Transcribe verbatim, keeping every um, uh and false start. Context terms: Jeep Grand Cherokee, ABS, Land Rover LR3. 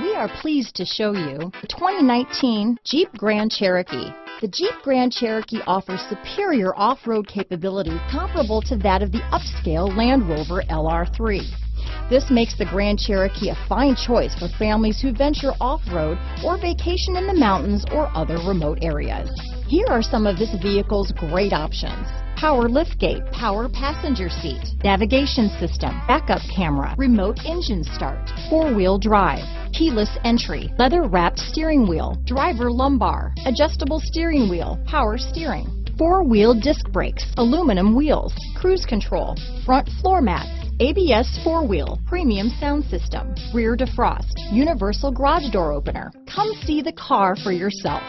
We are pleased to show you the twenty nineteen Jeep Grand Cherokee. The Jeep Grand Cherokee offers superior off-road capability comparable to that of the upscale Land Rover L R three. This makes the Grand Cherokee a fine choice for families who venture off-road or vacation in the mountains or other remote areas. Here are some of this vehicle's great options: power liftgate, power passenger seat, navigation system, backup camera, remote engine start, four-wheel drive, keyless entry, leather-wrapped steering wheel, driver lumbar, adjustable steering wheel, power steering, four-wheel disc brakes, aluminum wheels, cruise control, front floor mats, A B S four-wheel, premium sound system, rear defrost, universal garage door opener. Come see the car for yourself.